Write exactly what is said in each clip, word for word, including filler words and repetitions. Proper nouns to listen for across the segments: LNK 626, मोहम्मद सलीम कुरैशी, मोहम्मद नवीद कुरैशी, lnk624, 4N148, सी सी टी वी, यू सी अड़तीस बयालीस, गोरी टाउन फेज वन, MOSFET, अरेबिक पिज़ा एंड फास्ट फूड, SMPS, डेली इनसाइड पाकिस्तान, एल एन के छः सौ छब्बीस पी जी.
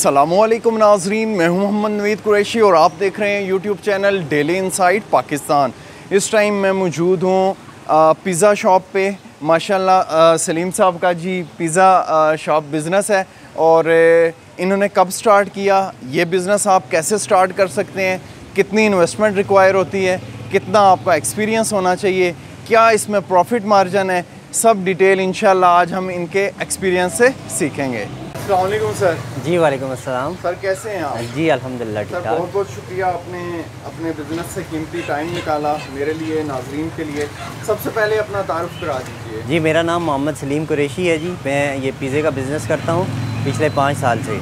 अस्सलामुअलैकुम नाज़रीन, मैं हूं मोहम्मद नवीद कुरैशी और आप देख रहे हैं YouTube channel डेली इनसाइड पाकिस्तान। इस टाइम मैं मौजूद हूं पिज़्ज़ा शॉप पे। माशाल्लाह सलीम साहब का जी पिज़्ज़ा शॉप बिज़नेस है और इन्होंने कब स्टार्ट किया, ये बिज़नेस आप कैसे स्टार्ट कर सकते हैं, कितनी इन्वेस्टमेंट रिक्वायर होती है, कितना आपका एक्सपीरियंस होना चाहिए, क्या इसमें प्रॉफिट मार्जिन है, सब डिटेल इंशाल्लाह आज हम इनके एक्सपीरियंस से सीखेंगे। अस्सलामुअलैकुम सर। जी वालेकुम अस्सलाम। सर कैसे हैं आप? जी अल्हम्दुलिल्लाह ठीक ठाक। बहुत बहुत शुक्रिया आपने अपने बिजनेस से कीमती टाइम निकाला मेरे लिए, नाजरीन के लिए। सबसे पहले अपना तारुफ करा दीजिए। जी मेरा नाम मोहम्मद सलीम कुरैशी है जी। मैं ये पिज़्ज़े का बिज़नेस करता हूँ पिछले पाँच साल से।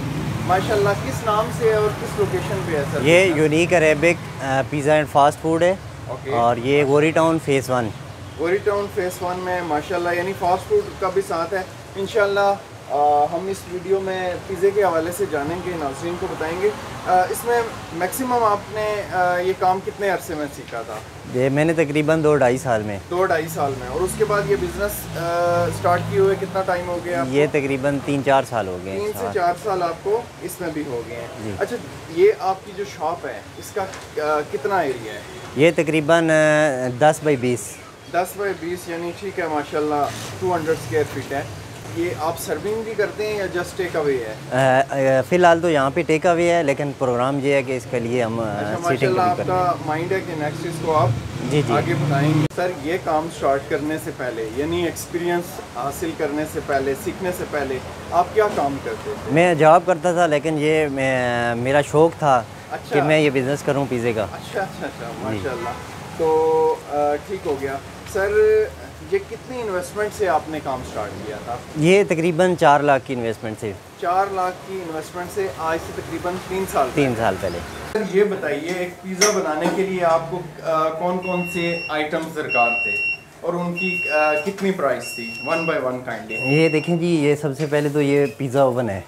माशाल्लाह, किस नाम से और किस लोकेशन पे है सर? ये unique अरेबिक पिज़ा एंड फास्ट फूड है और ये गोरी टाउन फेज वन। गोरी टाउन फेज वन में माशाल्लाह, यानी फास्ट फूड का भी साथ है। इंशाल्लाह आ, हम इस वीडियो में पिज़्ज़े के हवाले से जानेंगे, नाज़रीन को बताएंगे। आ, इसमें मैक्सिमम आपने आ, ये काम कितने अरसे में सीखा था? ये मैंने तकरीबन दो ढाई साल में दो ढाई साल में। और उसके बाद ये बिज़नेस स्टार्ट किए हुए कितना टाइम हो गया आपको? ये तकरीबन तीन चार साल हो गए। तीन से चार साल आपको इसमें भी हो गए हैं। अच्छा, ये आपकी जो शॉप है इसका आ, कितना एरिया है? ये तकरीबन दस बाई बीस दस बाई बीस यानी ठीक है माशाल्लाह, टू हंड्रेड स्क्वायर फीट है। ये आप सर्विंग भी करते हैं या जस्ट टेक अवे है? फ़िलहाल तो यहाँ पे टेक अवे है, लेकिन प्रोग्राम ये है कि इसके लिए हम सीटिंग भी करते हैं। आपका माइंड है कि नेक्स्ट इसको आप जी जी आगे बताएंगे। सर ये काम स्टार्ट करने से पहले, यानी एक्सपीरियंस हासिल करने से पहले, सीखने से पहले आप क्या काम करते थे? मैं जॉब करता था, लेकिन ये मेरा शौक़ था। अच्छा। कि मैं ये बिज़नेस करूँ पिज़्ज़े का। अच्छा अच्छा अच्छा माशाल्लाह, तो ठीक हो गया। सर ये कितनी इन्वेस्टमेंट से आपने काम स्टार्ट किया था? ये तकरीबन चार लाख की इन्वेस्टमेंट से। चार लाख की इन्वेस्टमेंट से आज से तकरीबन तीन साल तीन साल पहले। सर ये बताइए, एक पिज़्ज़ा बनाने के लिए आपको आ, कौन कौन से आइटम्स दरकार थे और उनकी आ, कितनी प्राइस थी? One by one kindly. ये देखें जी, ये सबसे पहले तो ये पिज़्ज़ा ओवन है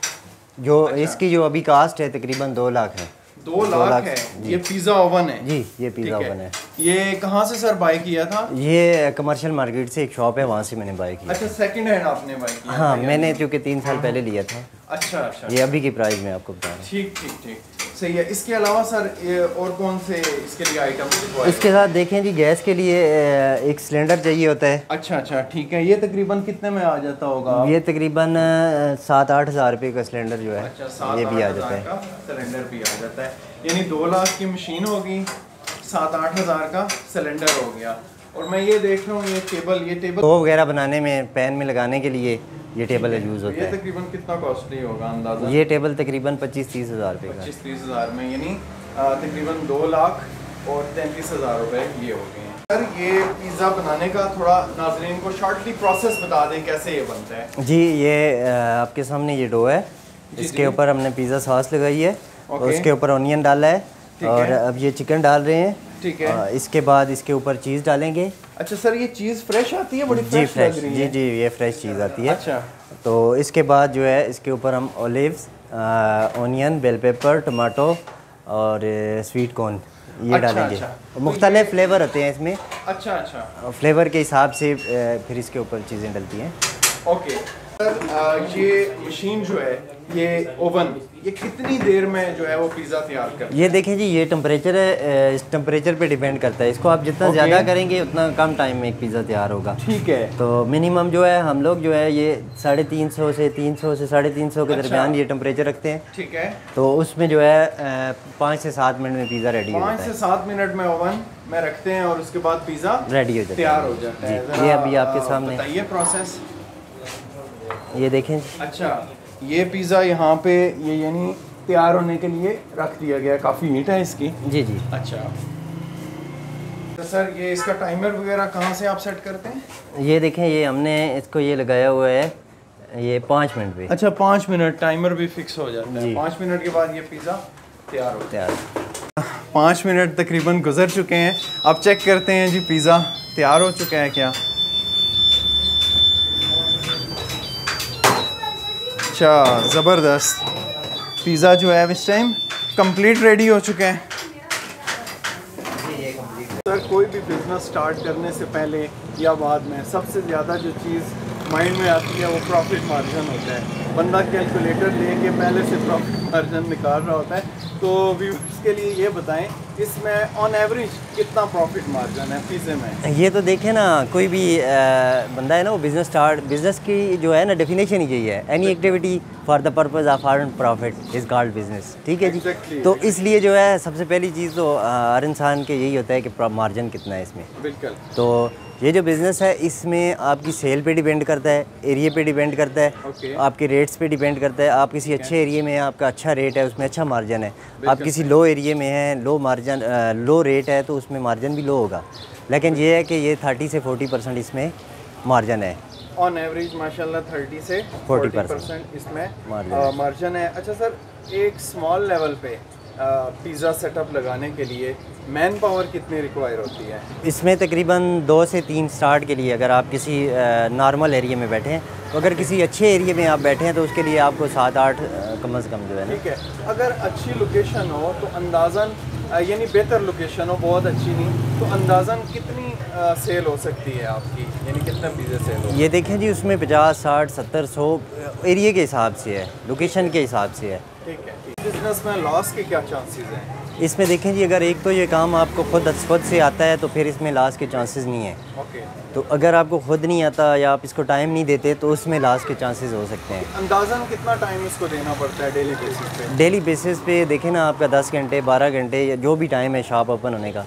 जो। अच्छा। इसकी जो अभी कास्ट है तकरीबन दो लाख है। दो लाख है। ये पिज़्ज़ा ओवन है जी। ये पिज़्ज़ा ओवन है। ये कहाँ से सर बाय किया था? ये कमर्शियल मार्केट से एक शॉप है, वहाँ से मैंने बाय किया। अच्छा, सेकंड हैंड आपने बाय किया? हाँ, मैंने क्योंकि तीन साल पहले लिया था। अच्छा अच्छा। ये अभी की प्राइस में आपको बता रहा हूँ। ठीक ठीक ठीक, सही है। इसके अलावा सर ये और कौन से इसके लिए आइटम? इसके साथ देखें जी, गैस के लिए एक सिलेंडर चाहिए होता है। अच्छा अच्छा ठीक है। ये तकरीबन कितने में आ जाता होगा? ये तकरीबन सात आठ हज़ार रुपये का सिलेंडर जो है। अच्छा, ये भी आ जाता है, सिलेंडर भी आ जाता है। यानी दो लाख की मशीन होगी, सात आठ हज़ार का सिलेंडर हो गया। और मैं ये देख रहा हूँ ये टेबल, ये टेबल तो वगैरह बनाने में, पैन में लगाने के लिए ये टेबल यूज़ होता है। ये तकरीबन कितना कॉस्टली होगा अंदाज़ा? ये टेबल तकरीबन पच्चीस तीस हज़ार रुपये का। पच्चीस तीस हज़ार में यानी तकरीबन दो लाख और तैंतीस हज़ार रुपये ये हो गए हैं। सर ये पिज़्ज़ा बनाने का थोड़ा नाज़रीन को शॉर्टली प्रोसेस बता दें कैसे ये बनता है। जी ये आपके सामने ये डो है, इसके ऊपर हमने पिज़्ज़ा सॉस लगाई है। Okay. और उसके ऊपर ऑनियन डाला है और अब ये चिकन डाल रहे हैं। ठीक है। आ, इसके बाद इसके ऊपर चीज़ डालेंगे। अच्छा सर ये चीज़ फ्रेश आती है? बड़ी फ्रेश लग रही है। जी जी ये फ्रेश चीज़ आती है। अच्छा। तो इसके बाद जो है इसके ऊपर हम olives, onion, bell pepper, tomato और स्वीट कॉर्न ये अच्छा, डालेंगे। अच्छा। मुख्तलिफ तो फ्लेवर होते हैं इसमें। अच्छा अच्छा। फ्लेवर के हिसाब से फिर इसके ऊपर चीज़ें डलती हैं। ओके सर, ये मशीन जो है ये ओवन, ये कितनी देर में जो है वो पिज़्ज़ा तैयार कर? ये देखें जी, ये टेम्परेचर है, इस टेम्परेचर पे डिपेंड करता है। इसको आप जितना okay. ज़्यादा करेंगे उतना कम टाइम में एक पिज़्ज़ा तैयार होगा। ठीक है। तो मिनिमम जो है हम लोग जो है ये साढ़े तीन सौ से तीन सौ से साढ़े तीन सौ के अच्छा। दरमियान ये टेम्परेचर रखते हैं। ठीक है। तो उसमें जो है पाँच से सात मिनट में पिज़्ज़ा रेडी होता है। पाँच से सात मिनट में ओवन में रखते हैं और उसके बाद पिज़्ज़ा रेडी हो जाता है, तैयार हो जाता है। ये अभी आपके सामने बताइए प्रोसेस, ये देखें। अच्छा, ये पिज़्ज़ा यहाँ पे ये यानी तैयार होने के लिए रख दिया गया है। काफ़ी हीट है इसकी। जी जी। अच्छा तो सर ये इसका टाइमर वगैरह कहाँ से आप सेट करते हैं? ये देखें, ये हमने इसको ये लगाया हुआ है ये पाँच मिनट पे। अच्छा पाँच मिनट टाइमर भी फिक्स हो जाता है। पाँच मिनट के बाद ये पिज़्ज़ा तैयार हो तैयार पाँच मिनट तकरीबन गुजर चुके हैं। अब चेक करते हैं जी पिज़्ज़ा तैयार हो चुका है क्या। अच्छा ज़बरदस्त, पिज़्ज़ा जो है इस टाइम कंप्लीट रेडी हो चुके हैं। सर कोई भी बिज़नेस स्टार्ट करने से पहले या बाद में सबसे ज़्यादा जो चीज़ माइंड में आती है वो प्रॉफिट मार्जिन होता है। बंदा कैलकुलेटर लेके पहले से प्रॉफिट मार्जिन निकाल रहा होता है। तो व्यूअर्स के लिए ये बताएं, इसमें ऑन एवरेज कितना प्रॉफिट मार्जिन है पिज़्ज़े में? ये तो देखें ना, कोई भी आ, बंदा है ना, वो बिज़नेस स्टार्ट, बिज़नेस की जो है ना डेफिनेशन ही यही है, any activity for the purpose of earn profit is called business. ठीक है जी exactly, तो इसलिए जो है सबसे पहली चीज़ तो हर इंसान के यही होता है कि मार्जिन कितना है इसमें। बिल्कुल। तो ये जो बिज़नेस है इसमें आपकी सेल पे डिपेंड करता है, एरिया पे डिपेंड करता है okay. आपके रेट्स पे डिपेंड करता है। आप किसी अच्छे okay. एरिया में हैं, आपका अच्छा रेट है, उसमें अच्छा मार्जिन है। आप किसी लो एरिया में हैं, लो मार्जिन लो रेट है, तो उसमें मार्जिन भी लो होगा। लेकिन ये है कि ये थर्टी से फोर्टी परसेंट इसमें मार्जिन है ऑन एवरेज। माशाल्लाह थर्टी से फोर्टी परसेंट इसमें मार्जिन है। अच्छा सर, एक स्मॉल लेवल पे पिज़्ज़ा सेटअप लगाने के लिए मैन पावर कितनी रिक्वायर होती है? इसमें तकरीबन दो से तीन स्टार्ट के लिए, अगर आप किसी नॉर्मल एरिया में बैठे हैं। तो अगर किसी अच्छे एरिया में आप बैठे हैं तो उसके लिए आपको सात आठ कम से कम जो है ना। ठीक है, अगर अच्छी लोकेशन हो तो अंदाज़न, यानी बेहतर लोकेशन हो, बहुत अच्छी नहीं, तो अंदाज़न कितनी आ, सेल हो सकती है आपकी, यानी कितना पिज़्ज़ा सेल हो? ये देखें जी, उसमें पचास साठ सत्तर सौ एरिया के हिसाब से है, लोकेशन के हिसाब से है। ठीक है, बिज़नेस में लॉस के क्या चांसेस हैं? इसमें देखें जी, अगर एक तो ये काम आपको खुद खुद से आता है तो फिर इसमें लॉस के चांसेस नहीं है। ओके। तो अगर आपको खुद नहीं आता या आप इसको टाइम नहीं देते तो उसमें लॉस के चांसेस हो सकते हैं। अंदाज़न कितना टाइम इसको देना पड़ता है डेली बेसिस पे? डेली बेसिस पे देखें ना, आपका दस घंटे बारह घंटे या जो भी टाइम है शॉप ओपन होने का,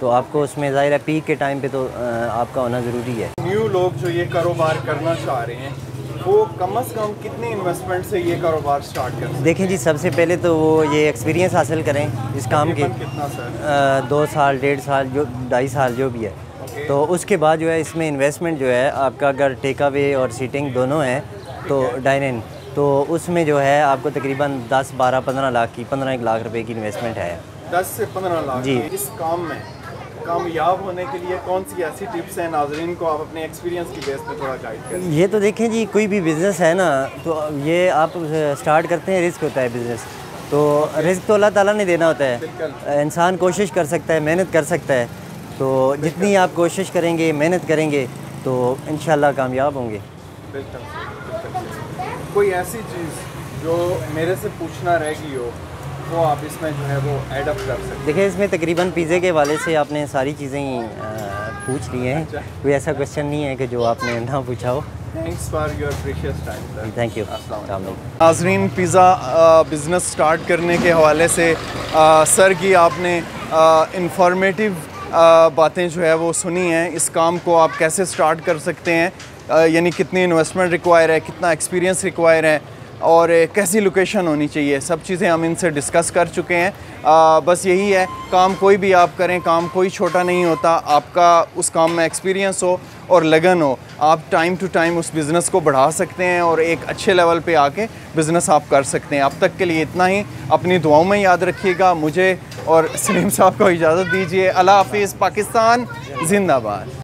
तो आपको उसमें ज़ाहिर है पीक के टाइम पर तो आपका होना ज़रूरी है। न्यू लोग जो ये कारोबार करना चाह रहे हैं वो कम से कम कितने इन्वेस्टमेंट से ये कारोबार स्टार्ट करें? देखिए जी, सबसे पहले तो वो ये एक्सपीरियंस हासिल करें इस काम के। कितना सर? दो साल डेढ़ साल जो ढाई साल जो भी है okay. तो उसके बाद जो है इसमें इन्वेस्टमेंट जो है आपका, अगर टेक अवे और सीटिंग दोनों है तो डाइन इन, तो उसमें जो है आपको तकरीबन दस बारह पंद्रह लाख की पंद्रह एक लाख रुपये की इन्वेस्टमेंट है। दस से पंद्रह लाख जी। इस काम में कामयाब होने के लिए कौन सी ऐसी टिप्स हैं नाजरीन को आप अपने एक्सपीरियंस की बेस पे थोड़ा गाइड करें? ये तो देखें जी, कोई भी बिज़नेस है ना, तो ये आप स्टार्ट करते हैं, रिस्क होता है बिज़नेस, तो रिस्क तो अल्लाह ताला ने देना होता है। इंसान कोशिश कर सकता है, मेहनत कर सकता है, तो जितनी आप कोशिश करेंगे मेहनत करेंगे तो इंशाल्लाह कामयाब होंगे। बिल्कुल, बिल्कुल। कोई ऐसी चीज़ जो मेरे से पूछना रह गई हो वो आप इसमें जो है वो ऐड अप कर सकते? देखिए, इसमें तकरीबन पिज़्ज़े के वाले से आपने सारी चीज़ें ही पूछ ली हैं। अच्छा। कोई ऐसा क्वेश्चन नहीं है कि जो आपने ना पूछा हो। Thanks for your precious time sir. Thank you. नाज़रीन, पिज़्ज़ा बिज़नेस स्टार्ट करने के हवाले से आ, सर की आपने इंफॉर्मेटिव बातें जो है वो सुनी हैं। इस काम को आप कैसे स्टार्ट कर सकते हैं, यानी कितनी इन्वेस्टमेंट रिक्वायर है, कितना एक्सपीरियंस रिक्वायर है और कैसी लोकेशन होनी चाहिए, सब चीज़ें हम इनसे डिस्कस कर चुके हैं। आ, बस यही है, काम कोई भी आप करें, काम कोई छोटा नहीं होता। आपका उस काम में एक्सपीरियंस हो और लगन हो, आप टाइम टू टाइम उस बिज़नेस को बढ़ा सकते हैं और एक अच्छे लेवल पे आके बिज़नेस आप कर सकते हैं। अब तक के लिए इतना ही, अपनी दुआओं में याद रखिएगा। मुझे और सलीम साहब को इजाज़त दीजिए। अल्लाह हाफिज़। पाकिस्तान जिंदाबाद।